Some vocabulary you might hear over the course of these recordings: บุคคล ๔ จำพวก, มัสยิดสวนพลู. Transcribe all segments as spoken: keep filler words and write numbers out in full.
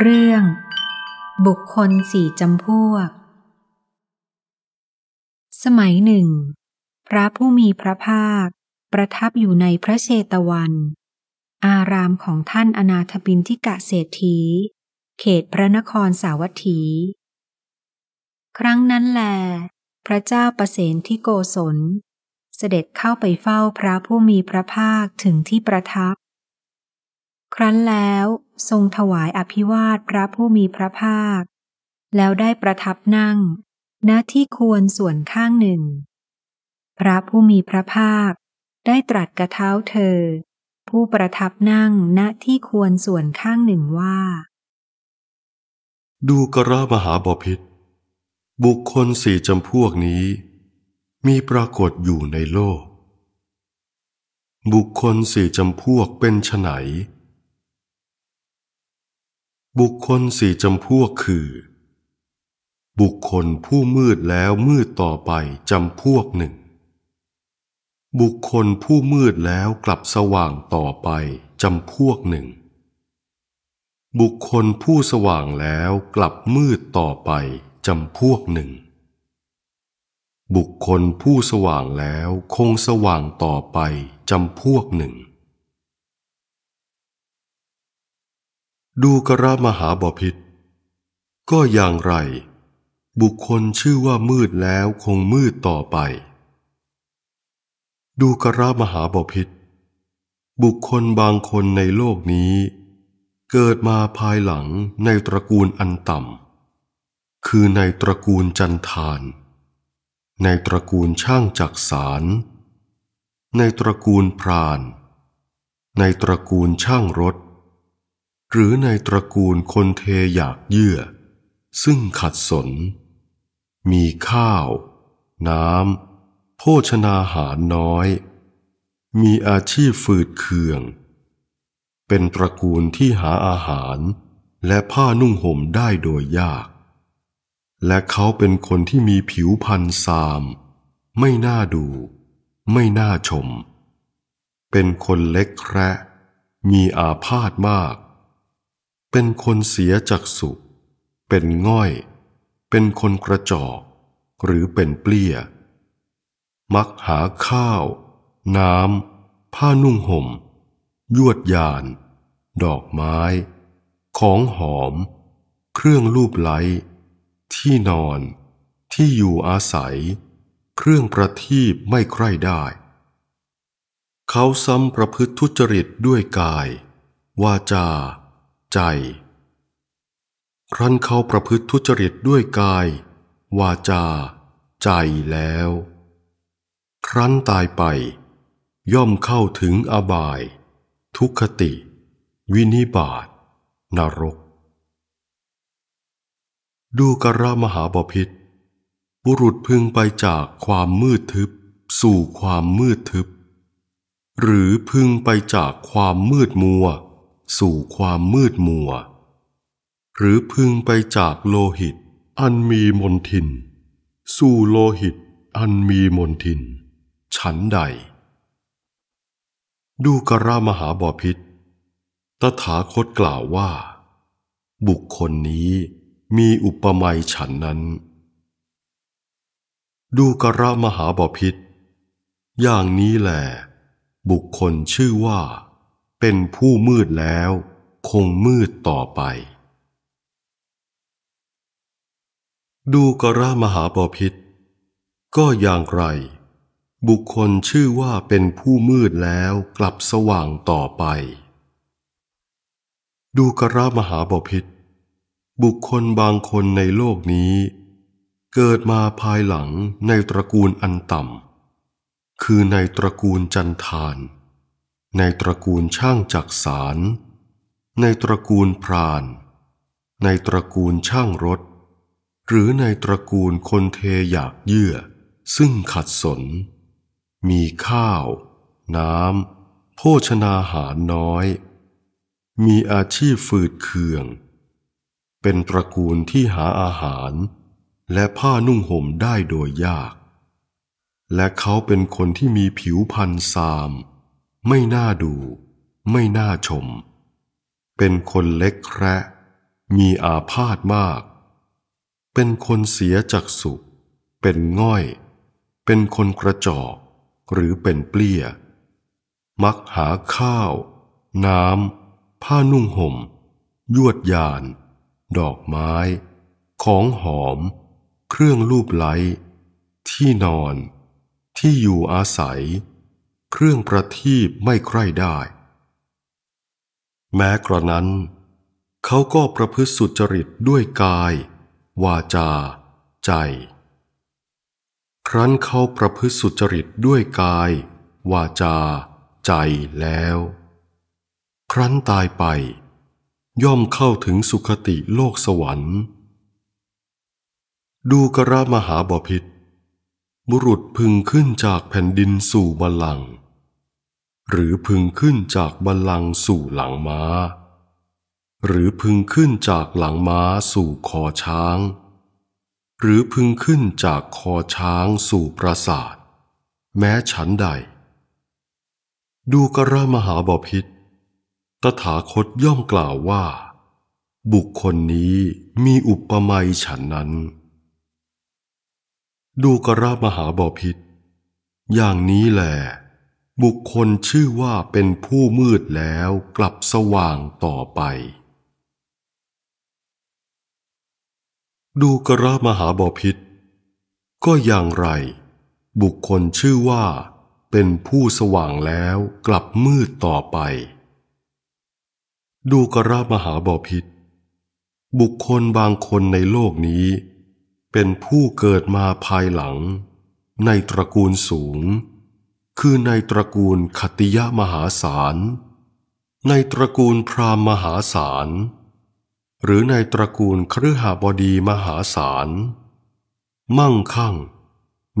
เรื่องบุคคลสี่จำพวกสมัยหนึ่งพระผู้มีพระภาคประทับอยู่ในพระเชตวันอารามของท่านอนาถบิณฑิกะเศรษฐีเขตพระนครสาวัตถีครั้งนั้นแลพระเจ้าปเสนทิโกศลเสด็จเข้าไปเฝ้าพระผู้มีพระภาคถึงที่ประทับครั้นแล้วทรงถวายอภิวาทพระผู้มีพระภาคแล้วได้ประทับนั่งณที่ควรส่วนข้างหนึ่งพระผู้มีพระภาคได้ตรัสกระเท้าเธอผู้ประทับนั่งณที่ควรส่วนข้างหนึ่งว่าดูกรามหาบพิตรบุคคลสี่จำพวกนี้มีปรากฏอยู่ในโลกบุคคลสี่จำพวกเป็นไฉนบุคคลสี่จำพวกคือบุคคลผู้มืดแล้วมืดต่อไปจำพวกหนึ่งบุคคลผู้มืดแล้วกลับสว่างต่อไปจำพวกหนึ่งบุคคลผู้สว่างแล้วกลับมืดต่อไปจำพวกหนึ่งบุคคลผู้สว่างแล้วคงสว่างต่อไปจำพวกหนึ่งดูกรามหาบพิตรก็อย่างไรบุคคลชื่อว่ามืดแล้วคงมืดต่อไปดูกรามหาบพิตรบุคคลบางคนในโลกนี้เกิดมาภายหลังในตระกูลอันต่ำคือในตระกูลจันทานในตระกูลช่างจักสานในตระกูลพรานในตระกูลช่างรถหรือในตระกูลคนเทอยากเยื่อซึ่งขัดสนมีข้าวน้ำโภชนาหารน้อยมีอาชีพฝืดเคืองเป็นตระกูลที่หาอาหารและผ้านุ่งห่มได้โดยยากและเขาเป็นคนที่มีผิวพรรณซามไม่น่าดูไม่น่าชมเป็นคนเล็กแคระมีอาพาธมากเป็นคนเสียจักษุเป็นง่อยเป็นคนกระจอกหรือเป็นเปลี้ยมักหาข้าวน้ำผ้านุ่งห่มยวดยานดอกไม้ของหอมเครื่องลูบไล้ที่นอนที่อยู่อาศัยเครื่องประทีปไม่ใคร่ได้เขาซ้ำประพฤติทุจริตด้วยกายวาจาใจครั้นเขาประพฤติทุจริตด้วยกายวาจาใจแล้วครั้นตายไปย่อมเข้าถึงอบายทุกขติวินิบาตนรกดูกรามหาบพิตรบุรุษพึงไปจากความมืดทึบสู่ความมืดทึบหรือพึงไปจากความมืดมัวสู่ความมืดมัวหรือพึงไปจากโลหิตอันมีมนทินสู่โลหิตอันมีมนทินฉันใดดูกรามหาบพิตรตถาคตกล่าวว่าบุคคลนี้มีอุปมาฉันนั้นดูกรามหาบพิตรอย่างนี้แหลบุคคลชื่อว่าเป็นผู้มืดแล้วคงมืดต่อไปดูกรามหาบพิตรก็อย่างไรบุคคลชื่อว่าเป็นผู้มืดแล้วกลับสว่างต่อไปดูกรามหาบพิตรบุคคลบางคนในโลกนี้เกิดมาภายหลังในตระกูลอันต่ำคือในตระกูลจันทานในตระกูลช่างจักสานในตระกูลพรานในตระกูลช่างรถหรือในตระกูลคนเทอยากเยื่อซึ่งขัดสนมีข้าวน้ำโภชนาหารน้อยมีอาชีพฝืดเคืองเป็นตระกูลที่หาอาหารและผ้านุ่งห่มได้โดยยากและเขาเป็นคนที่มีผิวพรรณซามไม่น่าดูไม่น่าชมเป็นคนเล็กแคระ มีอาพาธมากเป็นคนเสียจักษุเป็นง่อยเป็นคนกระจอกหรือเป็นเปลี้ยมักหาข้าวน้ำผ้านุ่งห่มยวดยานดอกไม้ของหอมเครื่องลูบไล้ที่นอนที่อยู่อาศัยเครื่องประทีปไม่ใคร่ได้แม้กระนั้นเขาก็ประพฤติสุจริตด้วยกายวาจาใจครั้นเขาประพฤติสุจริตด้วยกายวาจาใจแล้วครั้นตายไปย่อมเข้าถึงสุคติโลกสวรรค์ดูกรมหาบพิตรบุรุษพึงขึ้นจากแผ่นดินสู่บัลลังก์หรือพึงขึ้นจากบัลลังก์สู่หลังม้าหรือพึงขึ้นจากหลังม้าสู่คอช้างหรือพึงขึ้นจากคอช้างสู่ปราสาทแม้ฉันใดดูกรมหาบพิตรตถาคตย่อมกล่าวว่าบุคคลนี้มีอุปมาฉันนั้นดูกรมหาบพิตรอย่างนี้แหละบุคคลชื่อว่าเป็นผู้มืดแล้วกลับสว่างต่อไปดูกรมหาบพิตรก็อย่างไรบุคคลชื่อว่าเป็นผู้สว่างแล้วกลับมืดต่อไปดูกรมหาบพิตรบุคคลบางคนในโลกนี้เป็นผู้เกิดมาภายหลังในตระกูลสูงคือในตระกูลขัตติยมหาศาลในตระกูลพราหมณ์มหาศาลหรือในตระกูลคฤหบดีมหาศาลมั่งคั่ง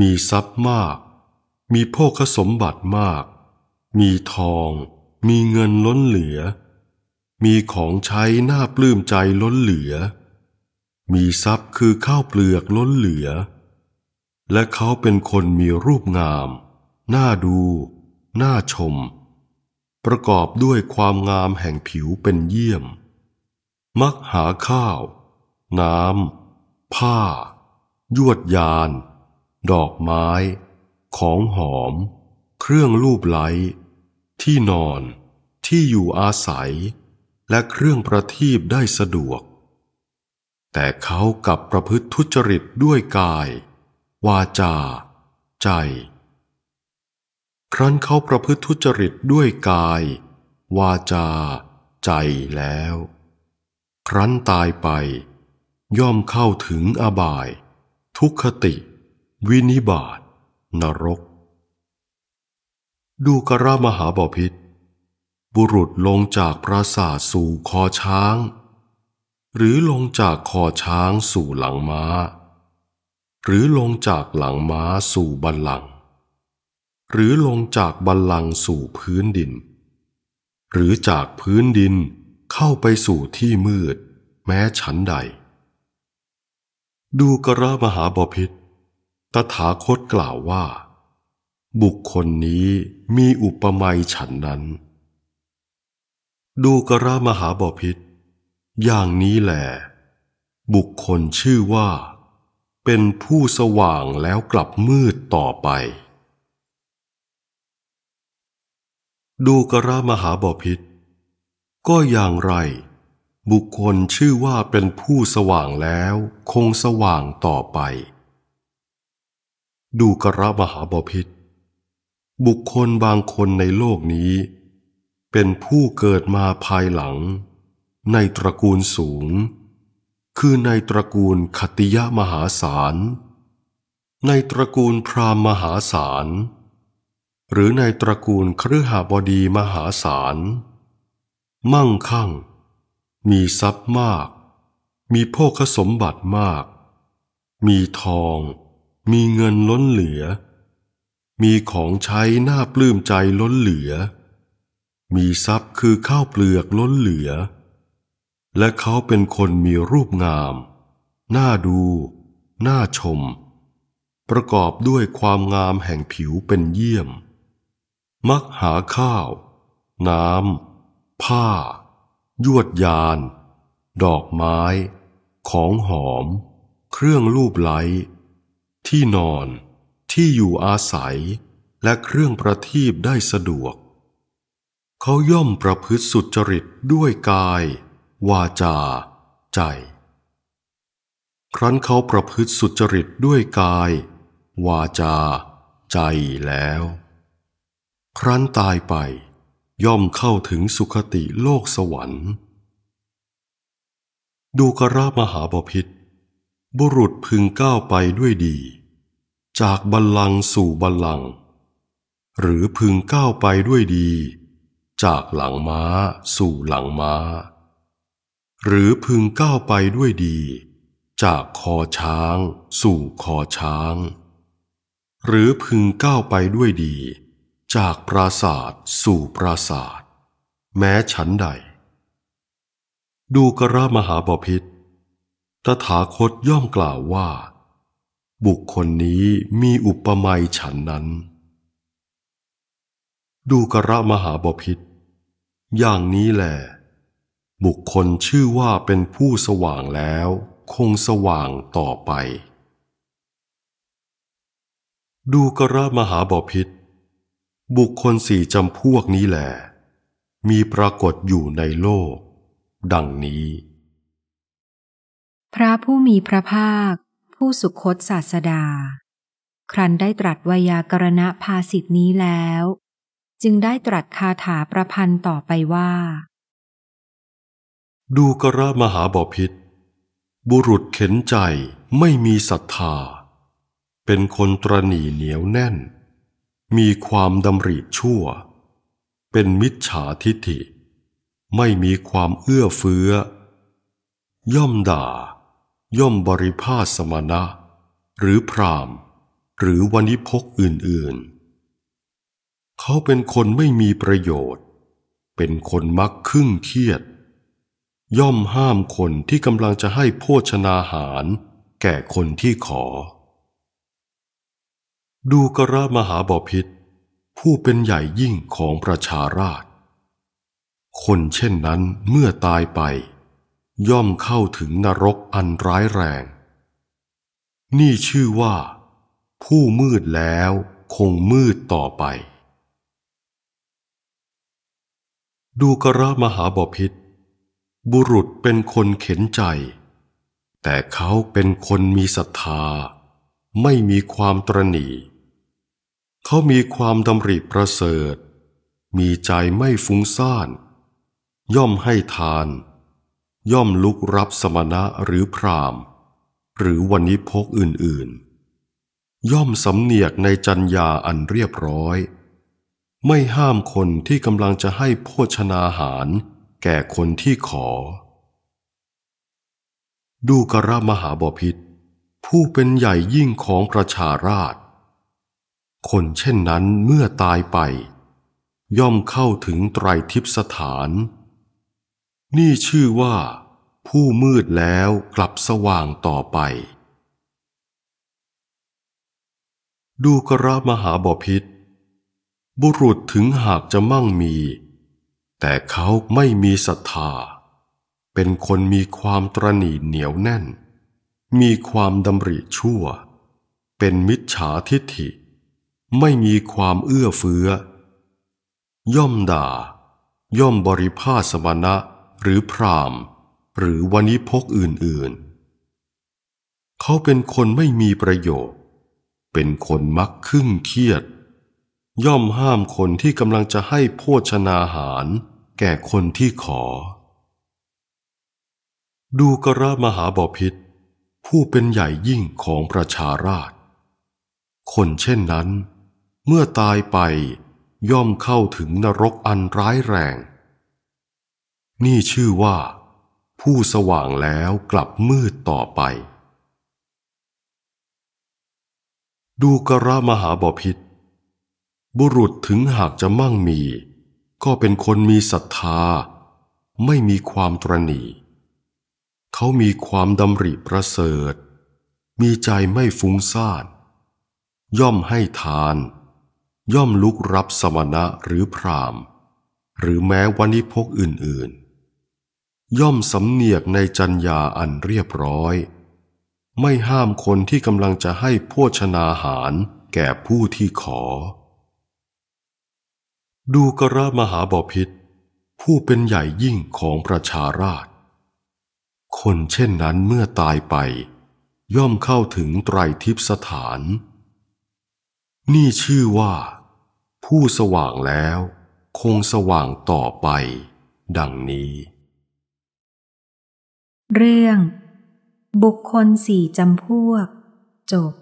มีทรัพย์มากมีโภคสมบัติมากมีทองมีเงินล้นเหลือมีของใช้น่าปลื้มใจล้นเหลือมีทรัพย์คือข้าวเปลือกล้นเหลือและเขาเป็นคนมีรูปงามน่าดูน่าชมประกอบด้วยความงามแห่งผิวเป็นเยี่ยมมักหาข้าวน้ำผ้ายวดยานดอกไม้ของหอมเครื่องลูบไล้ที่นอนที่อยู่อาศัยและเครื่องประทีปได้สะดวกแต่เขากลับประพฤติทุจริตด้วยกายวาจาใจครั้นเขาประพฤติทุจริตด้วยกายวาจาใจแล้วครั้นตายไปย่อมเข้าถึงอบายทุกขติวินิบาตนรกดูกรมหาบพิตรบุรุษลงจากปราสาทสู่คอช้างหรือลงจากคอช้างสู่หลังม้าหรือลงจากหลังม้าสู่บัลลังก์หรือลงจากบัลลังก์สู่พื้นดินหรือจากพื้นดินเข้าไปสู่ที่มืดแม้ฉันใดดูกรมหาบพิตรตถาคตกล่าวว่าบุคคลนี้มีอุปมาฉันนั้นดูกรมหาบพิตรอย่างนี้แหละบุคคลชื่อว่าเป็นผู้สว่างแล้วกลับมืดต่อไปดูกรมหาบพิตรก็อย่างไรบุคคลชื่อว่าเป็นผู้สว่างแล้วคงสว่างต่อไปดูกรมหาบพิตรบุคคลบางคนในโลกนี้เป็นผู้เกิดมาภายหลังในตระกูลสูงคือในตระกูลขัตติยมหาศาลในตระกูลพราหมณ์มหาศาลหรือในตระกูลคฤหบดีมหาศาลมั่งคั่งมีทรัพย์มากมีโภคสมบัติมากมีทองมีเงินล้นเหลือมีของใช้น่าปลื้มใจล้นเหลือมีทรัพย์คือข้าวเปลือกล้นเหลือและเขาเป็นคนมีรูปงามน่าดูน่าชมประกอบด้วยความงามแห่งผิวเป็นเยี่ยมมักหาข้าวน้ำผ้ายวดยาน ดอกไม้ของหอมเครื่องลูบไล้ที่นอนที่อยู่อาศัยและเครื่องประทีปได้สะดวกเขาย่อมประพฤติสุจริตด้วยกายวาจาใจครั้นเขาประพฤติสุจริตด้วยกายวาจาใจแล้วครั้นตายไปย่อมเข้าถึงสุคติโลกสวรรค์ดูกรามหาบพิตรบุรุษพึงก้าวไปด้วยดีจากบัลลังก์สู่บัลลังก์หรือพึงก้าวไปด้วยดีจากหลังม้าสู่หลังม้าหรือพึงก้าวไปด้วยดีจากคอช้างสู่คอช้างหรือพึงก้าวไปด้วยดีจากปราสาทสู่ปราสาทแม้ฉันใดดูกรามหาบพิตรตถาคตย่อมกล่าวว่าบุคคลนี้มีอุปมาฉันนั้นดูกรามหาบพิตรอย่างนี้แหละบุคคลชื่อว่าเป็นผู้สว่างแล้วคงสว่างต่อไปดูกรามหาบพิตรบุคคลสี่จำพวกนี้แหละมีปรากฏอยู่ในโลกดังนี้พระผู้มีพระภาคผู้สุคตศาสดาครั้นได้ตรัสไวยากรณภาสิทธินี้แล้วจึงได้ตรัสคาถาประพันธ์ต่อไปว่าดูกรามหาบพิตรบุรุษเข็นใจไม่มีศรัทธาเป็นคนตระหนี่เหนียวแน่นมีความดำริชั่วเป็นมิจฉาทิฏฐิไม่มีความเอื้อเฟื้อย่อมด่าย่อมบริภาสสมณะหรือพราหมณ์หรือวณิพกอื่นๆเขาเป็นคนไม่มีประโยชน์เป็นคนมักครึ่งเครียดย่อมห้ามคนที่กำลังจะให้โภชนาหารแก่คนที่ขอดูกรามหาบพิตรผู้เป็นใหญ่ยิ่งของประชาราษฎร์คนเช่นนั้นเมื่อตายไปย่อมเข้าถึงนรกอันร้ายแรงนี่ชื่อว่าผู้มืดแล้วคงมืดต่อไปดูกรามหาบพิตรบุรุษเป็นคนเข็นใจแต่เขาเป็นคนมีศรัทธาไม่มีความตระหนี่เขามีความดำริประเสริฐมีใจไม่ฟุ้งซ่านย่อมให้ทานย่อมลุกรับสมณะหรือพราหมณ์หรือวณิพกอื่นๆย่อมสำเนียกในจรรยาอันเรียบร้อยไม่ห้ามคนที่กำลังจะให้โภชนาหารแก่คนที่ขอดูกรามหาบพิตรผู้เป็นใหญ่ยิ่งของประชาราษฎร์คนเช่นนั้นเมื่อตายไปย่อมเข้าถึงไตรทิพย์สถานนี่ชื่อว่าผู้มืดแล้วกลับสว่างต่อไปดูกรามหาบพิตรบุรุษถึงหากจะมั่งมีแต่เขาไม่มีศรัทธาเป็นคนมีความตระหนี่เหนียวแน่นมีความดำริชั่วเป็นมิจฉาทิฏฐิไม่มีความเอื้อเฟื้อย่อมด่าย่อมบริภาสสมณะหรือพราหมณ์หรือวณิพกอื่นๆเขาเป็นคนไม่มีประโยชน์เป็นคนมักครึ่งเครียดย่อมห้ามคนที่กำลังจะให้โภชนาหารแก่คนที่ขอดูกรามหาบพิตรผู้เป็นใหญ่ยิ่งของประชาราษฎร์คนเช่นนั้นเมื่อตายไปย่อมเข้าถึงนรกอันร้ายแรงนี่ชื่อว่าผู้สว่างแล้วกลับมืดต่อไปดูกรามหาบพิตรบุรุษถึงหากจะมั่งมีก็เป็นคนมีศรัทธาไม่มีความตระหนี่เขามีความดำริประเสริฐมีใจไม่ฟุ้งซ่านย่อมให้ทานย่อมลุกรับสมณะหรือพราหมณ์หรือแม้วณิพกอื่น ย่อมสำเนียกในจรรยาอันเรียบร้อยไม่ห้ามคนที่กำลังจะให้โภชนาหารแก่ผู้ที่ขอดูกรมหาบพิตรผู้เป็นใหญ่ยิ่งของประชาราษฎร์คนเช่นนั้นเมื่อตายไปย่อมเข้าถึงไตรทิพย์สถานนี่ชื่อว่าผู้สว่างแล้วคงสว่างต่อไปดังนี้เรื่องบุคคลสี่จำพวกจบ